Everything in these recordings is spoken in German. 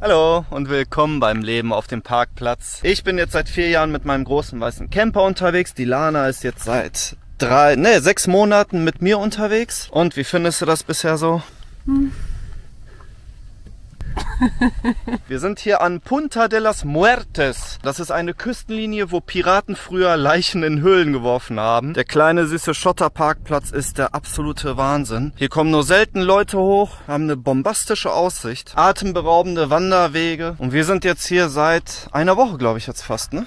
Hallo und willkommen beim Leben auf dem Parkplatz. Ich bin jetzt seit 4 Jahren mit meinem großen weißen Camper unterwegs. Die Lana ist jetzt seit 6 Monaten mit mir unterwegs. Und wie findest du das bisher so? Wir sind hier an Punta de las Muertes. Das ist eine Küstenlinie, wo Piraten früher Leichen in Höhlen geworfen haben. Der kleine süße Schotterparkplatz ist der absolute Wahnsinn. Hier kommen nur selten Leute hoch, haben eine bombastische Aussicht, atemberaubende Wanderwege. Und wir sind jetzt hier seit einer Woche, glaube ich, jetzt fast, ne?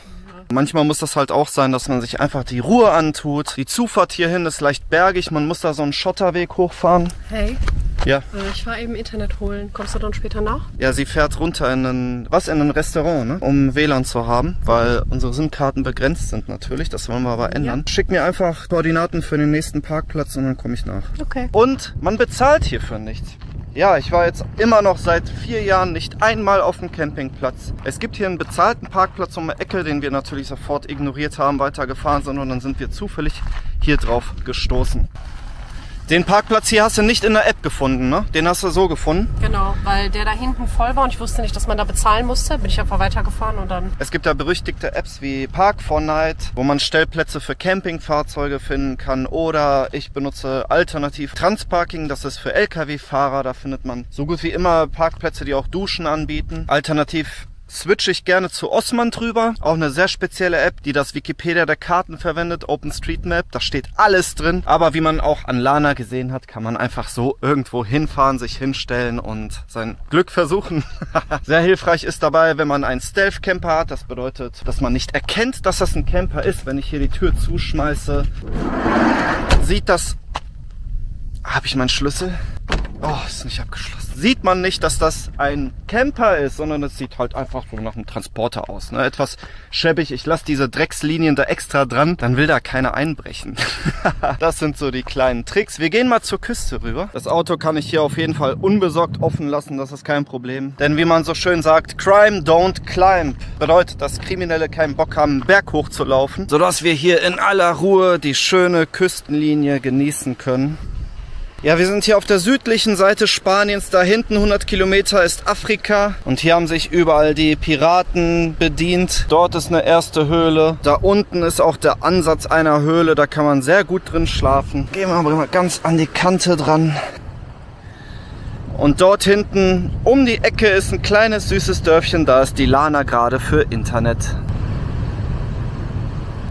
Manchmal muss das halt auch sein, dass man sich einfach die Ruhe antut. Die Zufahrt hierhin ist leicht bergig, man muss da so einen Schotterweg hochfahren. Hey. Ja. Ich war eben Internet holen. Kommst du dann später nach? Ja, sie fährt runter in ein Restaurant, ne? Um WLAN zu haben, weil unsere SIM-Karten begrenzt sind natürlich. Das wollen wir aber ändern. Ja. Schick mir einfach Koordinaten für den nächsten Parkplatz und dann komme ich nach. Okay. Und man bezahlt hierfür nichts. Ja, ich war jetzt immer noch seit 4 Jahren nicht einmal auf dem Campingplatz. Es gibt hier einen bezahlten Parkplatz um die Ecke, den wir natürlich sofort ignoriert haben, weitergefahren sind und dann sind wir zufällig hier drauf gestoßen. Den Parkplatz hier hast du nicht in der App gefunden, ne? Den hast du so gefunden? Genau, weil der da hinten voll war und ich wusste nicht, dass man da bezahlen musste. Bin ich einfach weitergefahren und dann... Es gibt ja berüchtigte Apps wie Park4Night, wo man Stellplätze für Campingfahrzeuge finden kann. Oder ich benutze alternativ Transparking, das ist für LKW-Fahrer. Da findet man so gut wie immer Parkplätze, die auch Duschen anbieten. Alternativ... switche ich gerne zu Osman drüber. Auch eine sehr spezielle App, die das Wikipedia der Karten verwendet, OpenStreetMap. Da steht alles drin. Aber wie man auch an Lana gesehen hat, kann man einfach so irgendwo hinfahren, sich hinstellen und sein Glück versuchen. Sehr hilfreich ist dabei, wenn man einen Stealth-Camper hat. Das bedeutet, dass man nicht erkennt, dass das ein Camper ist. Wenn ich hier die Tür zuschmeiße, sieht das... Habe ich meinen Schlüssel? Oh, ist nicht abgeschlossen. Sieht man nicht, dass das ein Camper ist, sondern es sieht halt einfach so nach einem Transporter aus. Ne? Etwas schäbig. Ich lasse diese Dreckslinien da extra dran, dann will da keiner einbrechen. Das sind so die kleinen Tricks. Wir gehen mal zur Küste rüber. Das Auto kann ich hier auf jeden Fall unbesorgt offen lassen, das ist kein Problem. Denn wie man so schön sagt, Crime don't climb. Bedeutet, dass Kriminelle keinen Bock haben, einen Berg hochzulaufen, sodass wir hier in aller Ruhe die schöne Küstenlinie genießen können. Ja, wir sind hier auf der südlichen Seite Spaniens, da hinten 100 Kilometer ist Afrika und hier haben sich überall die Piraten bedient. Dort ist eine erste Höhle, da unten ist auch der Ansatz einer Höhle, da kann man sehr gut drin schlafen. Gehen wir aber mal ganz an die Kante dran. Und dort hinten um die Ecke ist ein kleines süßes Dörfchen, da ist die Lana gerade für Internet.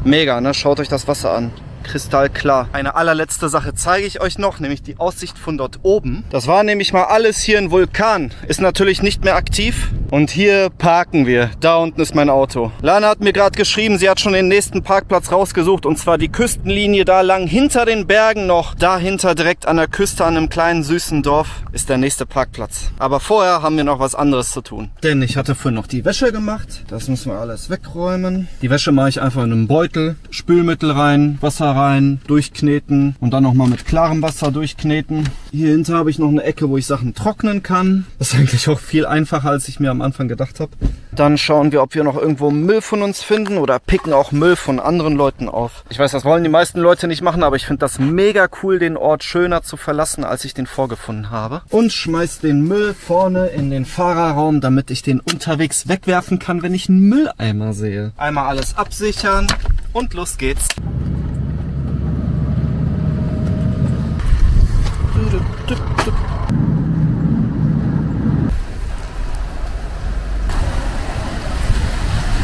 Mega, ne? Schaut euch das Wasser an. Kristallklar. Eine allerletzte Sache zeige ich euch noch, nämlich die Aussicht von dort oben. Das war nämlich mal alles hier ein Vulkan. Ist natürlich nicht mehr aktiv. Und hier parken wir. Da unten ist mein Auto. Lana hat mir gerade geschrieben, sie hat schon den nächsten Parkplatz rausgesucht. Und zwar die Küstenlinie da lang hinter den Bergen noch. Dahinter direkt an der Küste an einem kleinen süßen Dorf ist der nächste Parkplatz. Aber vorher haben wir noch was anderes zu tun. Denn ich hatte vorhin noch die Wäsche gemacht. Das müssen wir alles wegräumen. Die Wäsche mache ich einfach in einem Beutel. Spülmittel rein, Wasser rein, durchkneten und dann nochmal mit klarem Wasser durchkneten. Hier hinter habe ich noch eine Ecke, wo ich Sachen trocknen kann. Das ist eigentlich auch viel einfacher, als ich mir am Anfang gedacht habe. Dann schauen wir, ob wir noch irgendwo Müll von uns finden oder picken auch Müll von anderen Leuten auf. Ich weiß, das wollen die meisten Leute nicht machen, aber ich finde das mega cool, den Ort schöner zu verlassen, als ich den vorgefunden habe. Und schmeiß den Müll vorne in den Fahrerraum, damit ich den unterwegs wegwerfen kann, wenn ich einen Mülleimer sehe. Einmal alles absichern und los geht's.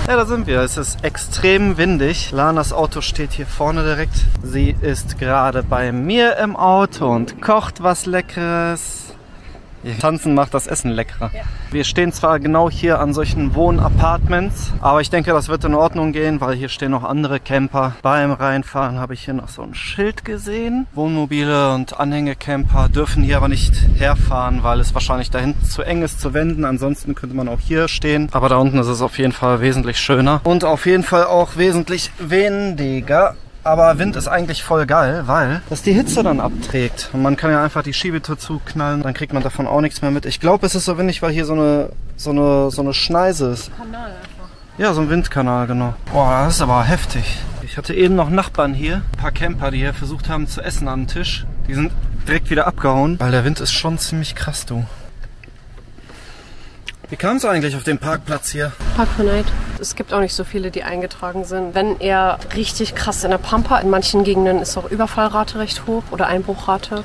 Ja, da sind wir. Es ist extrem windig. Lanas Auto steht hier vorne direkt. Sie ist gerade bei mir im Auto und kocht was Leckeres. Tanzen macht das Essen leckerer. Ja. Wir stehen zwar genau hier an solchen Wohnapartments, aber ich denke, das wird in Ordnung gehen, weil hier stehen noch andere Camper. Beim Reinfahren habe ich hier noch so ein Schild gesehen. Wohnmobile und Anhängecamper dürfen hier aber nicht herfahren, weil es wahrscheinlich da hinten zu eng ist zu wenden. Ansonsten könnte man auch hier stehen, aber da unten ist es auf jeden Fall wesentlich schöner und auf jeden Fall auch wesentlich windiger. Aber Wind ist eigentlich voll geil, weil das die Hitze dann abträgt. Und man kann ja einfach die Schiebetür zuknallen, dann kriegt man davon auch nichts mehr mit. Ich glaube, es ist so windig, weil hier so eine Schneise ist. Kanal einfach. Ja, so ein Windkanal, genau. Boah, das ist aber heftig. Ich hatte eben noch Nachbarn hier, ein paar Camper, die hier versucht haben zu essen am Tisch. Die sind direkt wieder abgehauen, weil der Wind ist schon ziemlich krass, du. Wie kam es eigentlich auf den Parkplatz hier? Park4Night. Es gibt auch nicht so viele, die eingetragen sind. Wenn eher richtig krass in der Pampa. In manchen Gegenden ist auch Überfallrate recht hoch oder Einbruchrate.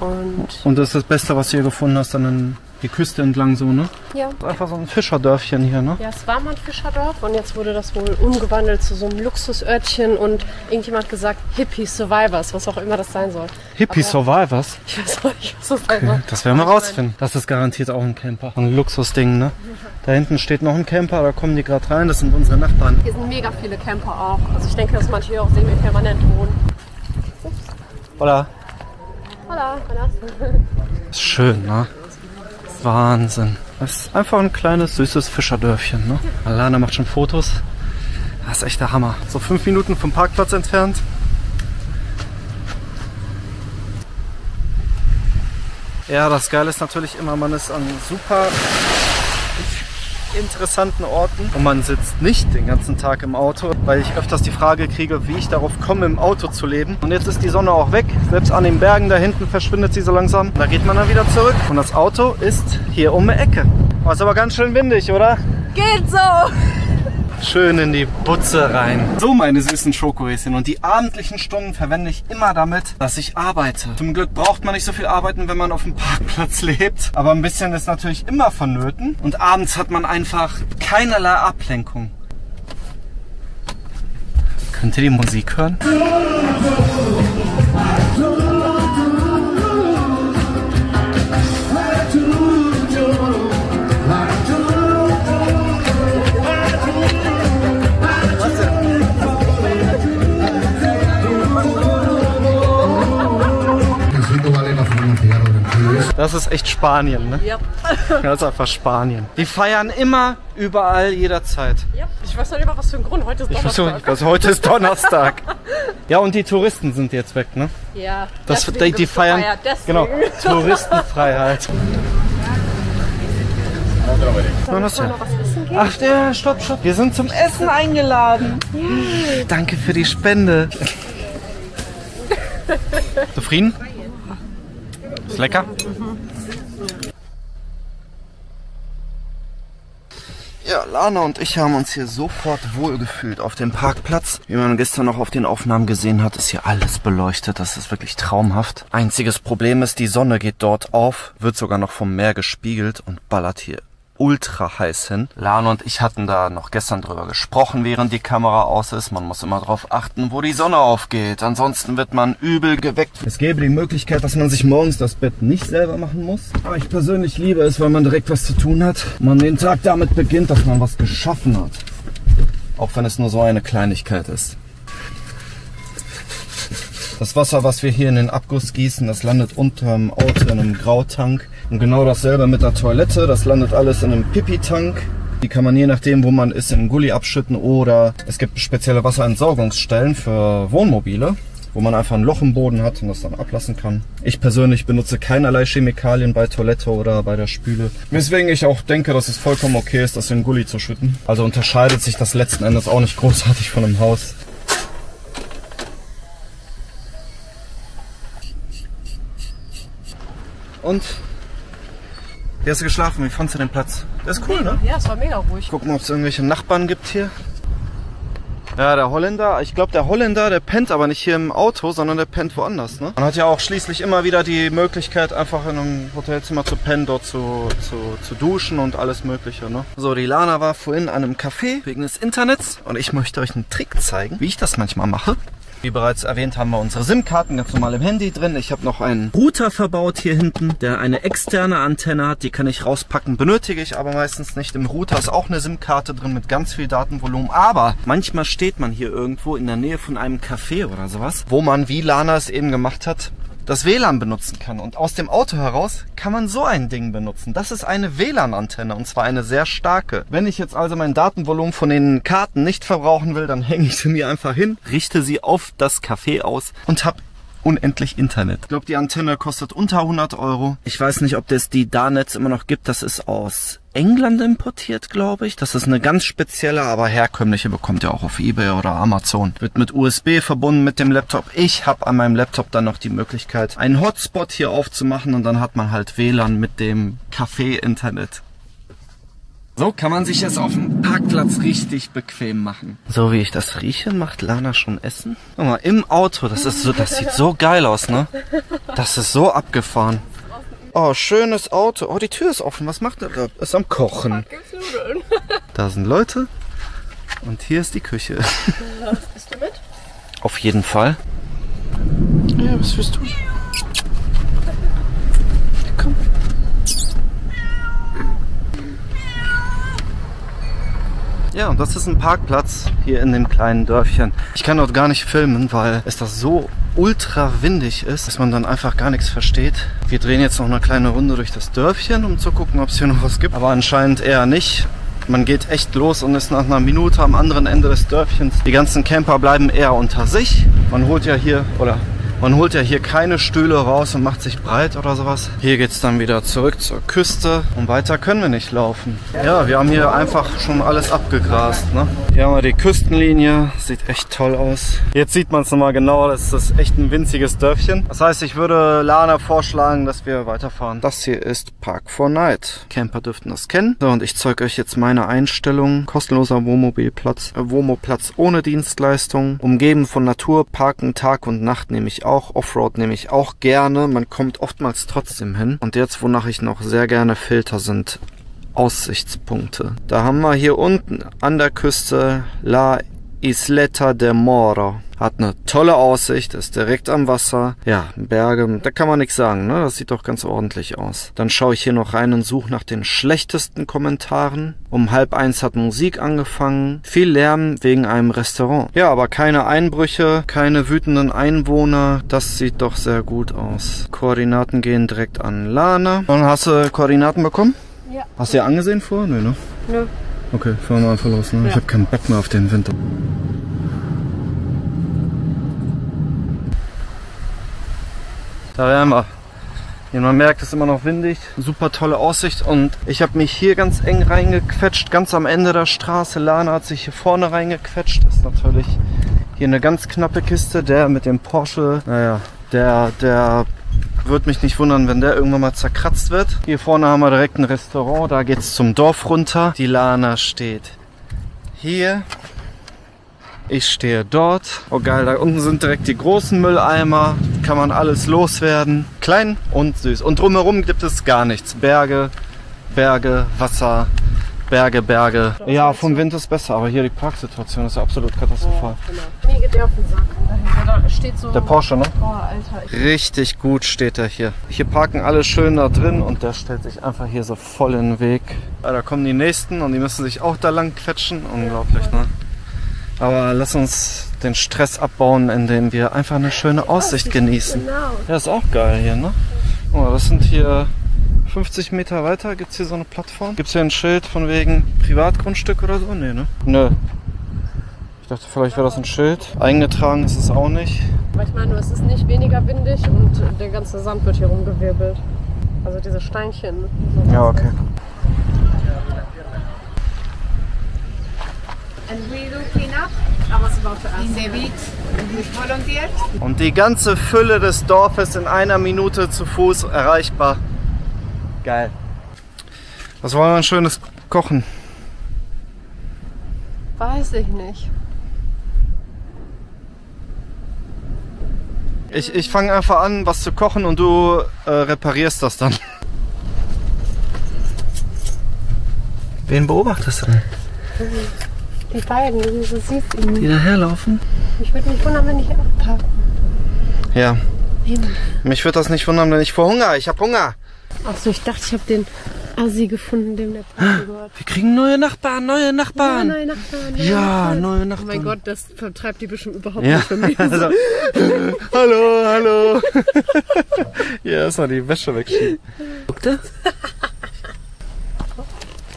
Und das ist das Beste, was du hier gefunden hast, dann in die Küste entlang so, ne? Ja. Einfach so ein Fischerdörfchen hier, ne? Ja, es war mal ein Fischerdorf und jetzt wurde das wohl umgewandelt zu so einem Luxusörtchen und irgendjemand hat gesagt, Hippie-Survivors, was auch immer das sein soll. Hippie-Survivors? Ich weiß auch nicht, was das sein soll. Okay, das werden wir rausfinden. Das ist garantiert auch ein Camper. Ein Luxusding, ne? Da hinten steht noch ein Camper, da kommen die gerade rein, das sind unsere Nachbarn. Hier sind mega viele Camper auch. Also ich denke, dass manche hier auch semi-permanent wohnen. Ups. Hola. Hola. Hola. Ist schön, ne? Wahnsinn. Das ist einfach ein kleines, süßes Fischerdörfchen, ne? Alana macht schon Fotos. Das ist echt der Hammer. So 5 Minuten vom Parkplatz entfernt. Ja, das Geile ist natürlich immer, man ist an super interessanten Orten und man sitzt nicht den ganzen Tag im Auto, weil ich öfters die Frage kriege, wie ich darauf komme, im Auto zu leben. Und jetzt ist die Sonne auch weg, selbst an den Bergen da hinten verschwindet sie so langsam. Da geht man dann wieder zurück und das Auto ist hier um die Ecke. Oh, ist aber ganz schön windig, oder? Geht so! Schön in die Butze rein. So, meine süßen Schokohäschen. Und die abendlichen Stunden verwende ich immer damit, dass ich arbeite. Zum Glück braucht man nicht so viel arbeiten, wenn man auf dem Parkplatz lebt. Aber ein bisschen ist natürlich immer vonnöten. Und abends hat man einfach keinerlei Ablenkung. Könnt ihr die Musik hören? Das ist echt Spanien, ne? Ja. Das ist einfach Spanien. Die feiern immer, überall, jederzeit. Ja. Ich weiß noch nicht mal, was für ein Grund. Heute ist Donnerstag. Heute ist Donnerstag. Ja, und die Touristen sind jetzt weg, ne? Ja. Die feiern. Genau. Touristenfreiheit. Sollen wir noch was essen gehen? Ach, ja, stopp, stopp. Wir sind zum Essen eingeladen. Yeah. Danke für die Spende. Zufrieden? Ist lecker. Ja, Lana und ich haben uns hier sofort wohlgefühlt auf dem Parkplatz. Wie man gestern noch auf den Aufnahmen gesehen hat, ist hier alles beleuchtet. Das ist wirklich traumhaft. Einziges Problem ist, die Sonne geht dort auf, wird sogar noch vom Meer gespiegelt und ballert hier ultra heiß hin. Lana und ich hatten da noch gestern drüber gesprochen, während die Kamera aus ist. Man muss immer darauf achten, wo die Sonne aufgeht. Ansonsten wird man übel geweckt. Es gäbe die Möglichkeit, dass man sich morgens das Bett nicht selber machen muss. Aber ich persönlich liebe es, weil man direkt was zu tun hat. Man den Tag damit beginnt, dass man was geschaffen hat. Auch wenn es nur so eine Kleinigkeit ist. Das Wasser, was wir hier in den Abguss gießen, das landet unterm Auto in einem Grautank. Und genau dasselbe mit der Toilette, das landet alles in einem Pipi-Tank. Die kann man je nachdem, wo man ist, in einen Gully abschütten oder es gibt spezielle Wasserentsorgungsstellen für Wohnmobile, wo man einfach ein Loch im Boden hat und das dann ablassen kann. Ich persönlich benutze keinerlei Chemikalien bei Toilette oder bei der Spüle. Weswegen ich auch denke, dass es vollkommen okay ist, das in einen Gully zu schütten. Also unterscheidet sich das letzten Endes auch nicht großartig von einem Haus. Und? Wie hast du geschlafen? Wie fandst du den Platz? Der ist cool, ne? Ja, es war mega ruhig. Gucken, ob es irgendwelche Nachbarn gibt hier. Ja, der Holländer. Ich glaube, der Holländer, der pennt aber nicht hier im Auto, sondern der pennt woanders, ne? Man hat ja auch schließlich immer wieder die Möglichkeit, einfach in einem Hotelzimmer zu pennen, dort zu duschen und alles Mögliche, ne? So, die Lana war vorhin in einem Café wegen des Internets und ich möchte euch einen Trick zeigen, wie ich das manchmal mache. Wie bereits erwähnt, haben wir unsere SIM-Karten ganz normal im Handy drin. Ich habe noch einen Router verbaut hier hinten, der eine externe Antenne hat. Die kann ich rauspacken, benötige ich aber meistens nicht. Im Router ist auch eine SIM-Karte drin mit ganz viel Datenvolumen. Aber manchmal steht man hier irgendwo in der Nähe von einem Café oder sowas, wo man, wie Lana es eben gemacht hat, das WLAN benutzen kann. Und aus dem Auto heraus kann man so ein Ding benutzen. Das ist eine WLAN-Antenne und zwar eine sehr starke. Wenn ich jetzt also mein Datenvolumen von den Karten nicht verbrauchen will, dann hänge ich sie mir einfach hin, richte sie auf das Café aus und habe unendlich Internet. Ich glaube, die Antenne kostet unter 100 Euro. Ich weiß nicht, ob das die Darnetz immer noch gibt. Das ist aus England importiert, glaube ich. Das ist eine ganz spezielle, aber herkömmliche bekommt ihr auch auf eBay oder Amazon. Wird mit USB verbunden mit dem Laptop. Ich habe an meinem Laptop dann noch die Möglichkeit, einen Hotspot hier aufzumachen und dann hat man halt WLAN mit dem Café-Internet. So kann man sich das auf dem Parkplatz richtig bequem machen. So wie ich das rieche, macht Lana schon Essen. Guck mal, im Auto, das ist so, das sieht so geil aus, ne? Das ist so abgefahren. Oh, schönes Auto. Oh, die Tür ist offen. Was macht der da? Ist am Kochen. Da sind Leute. Und hier ist die Küche. Bist du mit? Auf jeden Fall. Ja, was willst du? Komm. Ja, und das ist ein Parkplatz hier in dem kleinen Dörfchen. Ich kann dort gar nicht filmen, weil es das so ultra windig ist, dass man dann einfach gar nichts versteht. Wir drehen jetzt noch eine kleine Runde durch das Dörfchen, um zu gucken, ob es hier noch was gibt. Aber anscheinend eher nicht. Man geht echt los und ist nach einer Minute am anderen Ende des Dörfchens. Die ganzen Camper bleiben eher unter sich. Man holt ja hier keine Stühle raus und macht sich breit oder sowas. Hier geht es dann wieder zurück zur Küste und weiter können wir nicht laufen. Ja, wir haben hier einfach schon alles abgegrast, ne? Hier haben wir die Küstenlinie, sieht echt toll aus. Jetzt sieht man es nochmal genauer, das ist echt ein winziges Dörfchen. Das heißt, ich würde Lana vorschlagen, dass wir weiterfahren. Das hier ist Park4Night. Camper dürften das kennen. So, und ich zeige euch jetzt meine Einstellung. Kostenloser Wohnmobilplatz, Wohnmoplatz ohne Dienstleistung. Umgeben von Natur, Parken Tag und Nacht nehme ich auch. Offroad nehme ich auch gerne. Man kommt oftmals trotzdem hin. Und jetzt, wonach ich noch sehr gerne filter, sind Aussichtspunkte. Da haben wir hier unten an der Küste La Isleta de Moro. Hat eine tolle Aussicht, ist direkt am Wasser. Ja, Berge, da kann man nichts sagen, ne? Das sieht doch ganz ordentlich aus. Dann schaue ich hier noch rein und suche nach den schlechtesten Kommentaren. Um 12:30 hat Musik angefangen. Viel Lärm wegen einem Restaurant. Ja, aber keine Einbrüche, keine wütenden Einwohner. Das sieht doch sehr gut aus. Koordinaten gehen direkt an Lana. Und hast du Koordinaten bekommen? Ja. Hast du dir angesehen vor? Nee, ne? Nö. Ja. Okay, fahren wir einfach los, ne? Ja. Ich habe keinen Bock mehr auf den Winter. Da wären wir. Wie man merkt, ist immer noch windig. Super tolle Aussicht und ich habe mich hier ganz eng reingequetscht, ganz am Ende der Straße. Lana hat sich hier vorne reingequetscht. Ist natürlich hier eine ganz knappe Kiste. Der mit dem Porsche, naja, der würde mich nicht wundern, wenn der irgendwann mal zerkratzt wird. Hier vorne haben wir direkt ein Restaurant. Da geht's zum Dorf runter. Die Lana steht hier. Ich stehe dort. Oh geil, da unten sind direkt die großen Mülleimer. Kann man alles loswerden. Klein und süß. Und drumherum gibt es gar nichts. Berge, Berge, Wasser, Berge, Berge. Ja, vom Wind ist besser, aber hier die Parksituation ist absolut katastrophal. Oh, mir geht der auf den Sack. Da steht so der Porsche, ne? Oh, Alter. Richtig gut steht der hier. Hier parken alle schön da drin und der stellt sich einfach hier so voll in den Weg. Da kommen die Nächsten und die müssen sich auch da lang quetschen. Unglaublich, ja, ne? Aber lass uns den Stress abbauen, indem wir einfach eine schöne Aussicht genießen. Genau. Ja, ist auch geil hier, ne? Oh, das sind hier 50 Meter weiter, gibt es hier so eine Plattform. Gibt es hier ein Schild von wegen Privatgrundstück oder so? Nee, ne? Nö. Ich dachte, vielleicht wäre das ein Schild. Eingetragen ist es auch nicht. Aber ich meine, es ist nicht weniger windig und der ganze Sand wird hier rumgewirbelt. Also diese Steinchen. So ja, okay. Und die ganze Fülle des Dorfes in einer Minute zu Fuß erreichbar. Geil. Was wollen wir ein schönes kochen? Weiß ich nicht. Ich fange einfach an, was zu kochen und du reparierst das dann. Wen beobachtest du denn? Die beiden, wie du so siehst, die daherlaufen. Ich würde mich wundern, wenn ich abparken. Ja. Eben. Mich würde das nicht wundern, wenn ich vor Hunger. Ich habe Hunger. Achso, ich dachte, ich habe den Assi gefunden, dem der Party gehört. Wir kriegen neue Nachbarn, neue Nachbarn. Ja, neue Nachbarn. Neue Nachbarn. Oh mein Gott, das vertreibt die bestimmt überhaupt nicht von mir. Also, hallo, hallo. Ja, erstmal die Wäsche wegschieben. Guckt er?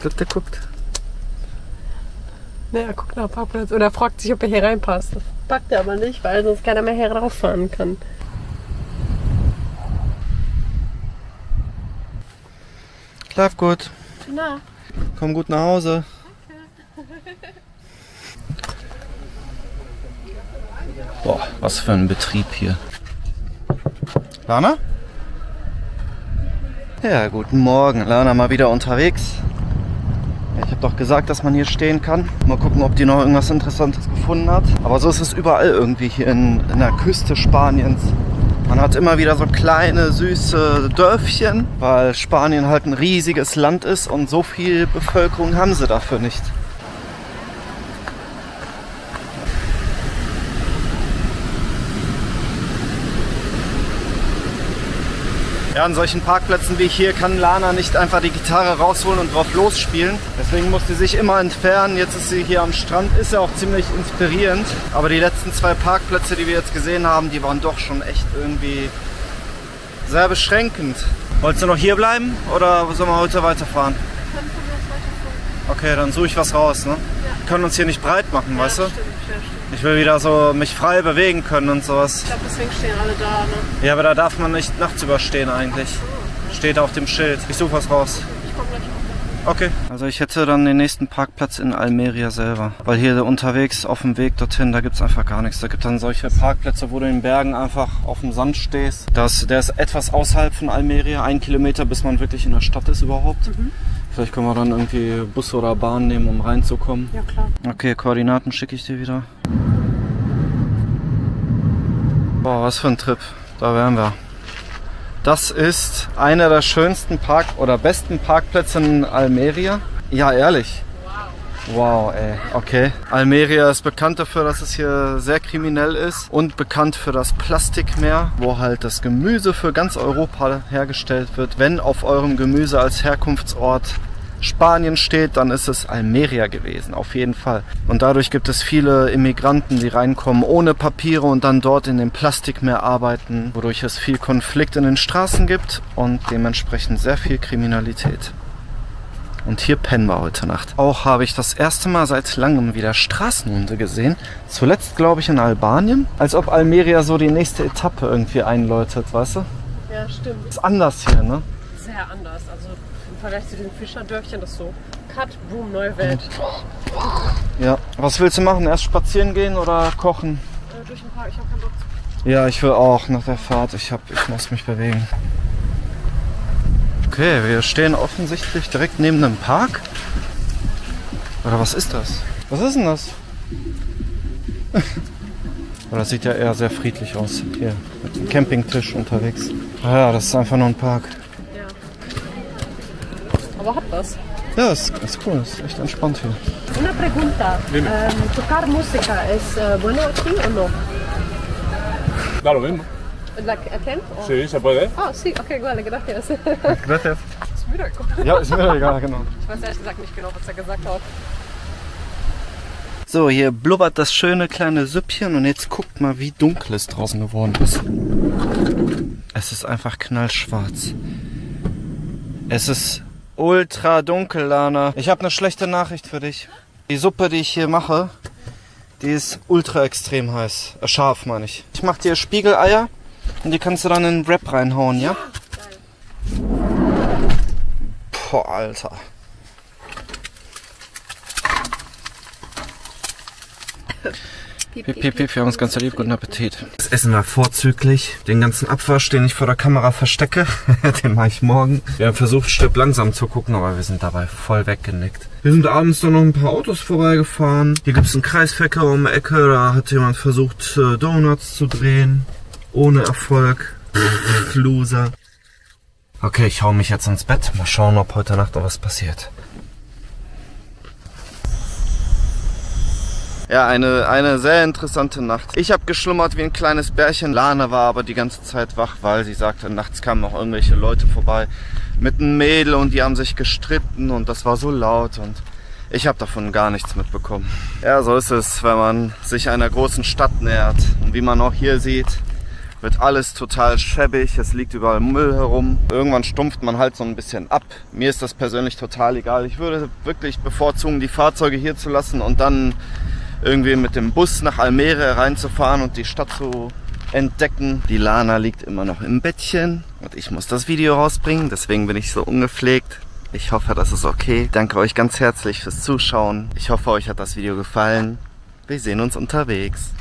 Guckt er, guckt. Naja, er guckt nach dem Parkplatz oder fragt sich, ob er hier reinpasst. Das packt er aber nicht, weil sonst keiner mehr hier rauffahren kann. Schlaf gut. Na. Komm gut nach Hause. Danke. Boah, was für ein Betrieb hier. Lana? Ja, guten Morgen. Lana mal wieder unterwegs. Ich habe doch gesagt, dass man hier stehen kann. Mal gucken, ob die noch irgendwas Interessantes gefunden hat. Aber so ist es überall irgendwie hier in der Küste Spaniens. Man hat immer wieder so kleine, süße Dörfchen, weil Spanien halt ein riesiges Land ist und so viel Bevölkerung haben sie dafür nicht. Ja, an solchen Parkplätzen wie hier kann Lana nicht einfach die Gitarre rausholen und drauf losspielen. Deswegen muss sie sich immer entfernen. Jetzt ist sie hier am Strand, ist ja auch ziemlich inspirierend. Aber die letzten zwei Parkplätze, die wir jetzt gesehen haben, die waren doch schon echt irgendwie sehr beschränkend. Wolltest du noch hier bleiben oder sollen wir heute weiterfahren? Okay, dann suche ich was raus, ne? Wir können uns hier nicht breit machen, weißt du? Ich will wieder so mich frei bewegen können und sowas. Ich glaube, deswegen stehen alle da, ne? Ja, aber da darf man nicht nachts überstehen eigentlich. Ach so. Steht auf dem Schild. Ich suche was raus. Ich komme gleich auch. Okay. Also ich hätte dann den nächsten Parkplatz in Almería selber. Weil hier unterwegs, auf dem Weg dorthin, da gibt es einfach gar nichts. Da gibt es dann solche Parkplätze, wo du in den Bergen einfach auf dem Sand stehst. Der ist etwas außerhalb von Almería, 1 Kilometer, bis man wirklich in der Stadt ist überhaupt. Mhm. Vielleicht können wir dann irgendwie Bus oder Bahn nehmen, um reinzukommen. Ja, klar. Okay, Koordinaten schicke ich dir wieder. Boah, was für ein Trip. Da wären wir. Das ist einer der schönsten besten Parkplätze in Almería. Ja, ehrlich. Wow, ey. Okay. Almería ist bekannt dafür, dass es hier sehr kriminell ist und bekannt für das Plastikmeer, wo halt das Gemüse für ganz Europa hergestellt wird. Wenn auf eurem Gemüse als Herkunftsort Spanien steht, dann ist es Almería gewesen, auf jeden Fall. Und dadurch gibt es viele Immigranten, die reinkommen ohne Papiere und dann dort in dem Plastikmeer arbeiten, wodurch es viel Konflikt in den Straßen gibt und dementsprechend sehr viel Kriminalität. Und hier pennen wir heute Nacht. Auch habe ich das erste Mal seit langem wieder Straßenhunde gesehen. Zuletzt, glaube ich, in Albanien. Als ob Almería so die nächste Etappe irgendwie einläutet, weißt du? Ja, stimmt. Ist anders hier, ne? Sehr anders. Also im Vergleich zu den Fischerdörfchen, das ist so Cut, Boom, neue Welt. Ja. Was willst du machen? Erst spazieren gehen oder kochen? Durch den Park. Ich habe keinen Bock zu. Ja, ich will auch nach der Fahrt. Ich muss mich bewegen. Okay, wir stehen offensichtlich direkt neben einem Park. Oder was ist das? Was ist denn das? Das sieht ja eher sehr friedlich aus. Hier, mit dem Campingtisch unterwegs. Ah ja, das ist einfach nur ein Park. Ja. Aber hat was. Ja, ist cool, ist echt entspannt hier. Una pregunta. Tocar música es bueno aquí o no? Da lo mismo. Sí, se puede. Ah, sí, okay, vale, gracias. Gracias. Ist mir egal. Ja, ist mir egal, genau. Ich weiß ehrlich gesagt nicht genau, was er gesagt hat. So, hier blubbert das schöne kleine Süppchen und jetzt guckt mal, wie dunkel es draußen geworden ist. Es ist einfach knallschwarz. Es ist ultra dunkel, Lana. Ich habe eine schlechte Nachricht für dich. Die Suppe, die ich hier mache, die ist ultra extrem heiß. Scharf, meine ich. Ich mache dir Spiegeleier. Und die kannst du dann in den Wrap reinhauen, ja? Boah, Alter. Piep, piep, piep, wir haben uns ganz lieb, guten Appetit. Das Essen war vorzüglich. Den ganzen Abwasch, den ich vor der Kamera verstecke, den mache ich morgen. Wir haben versucht, Stück langsam zu gucken, aber wir sind dabei voll weggenickt. Wir sind abends dann noch ein paar Autos vorbeigefahren. Hier gibt es einen Kreisverkehr um die Ecke, da hat jemand versucht, Donuts zu drehen. Ohne Erfolg. Loser. Okay, ich hau mich jetzt ins Bett. Mal schauen, ob heute Nacht noch was passiert. Ja, eine sehr interessante Nacht. Ich habe geschlummert wie ein kleines Bärchen. Lana war aber die ganze Zeit wach, weil sie sagte, nachts kamen noch irgendwelche Leute vorbei mit einem Mädel und die haben sich gestritten und das war so laut und ich habe davon gar nichts mitbekommen. Ja, so ist es, wenn man sich einer großen Stadt nähert. Und wie man auch hier sieht, wird alles total schäbig, es liegt überall Müll herum. Irgendwann stumpft man halt so ein bisschen ab. Mir ist das persönlich total egal. Ich würde wirklich bevorzugen, die Fahrzeuge hier zu lassen und dann irgendwie mit dem Bus nach Almería reinzufahren und die Stadt zu entdecken. Die Lana liegt immer noch im Bettchen und ich muss das Video rausbringen, deswegen bin ich so ungepflegt. Ich hoffe, das ist okay. Danke euch ganz herzlich fürs Zuschauen. Ich hoffe, euch hat das Video gefallen. Wir sehen uns unterwegs.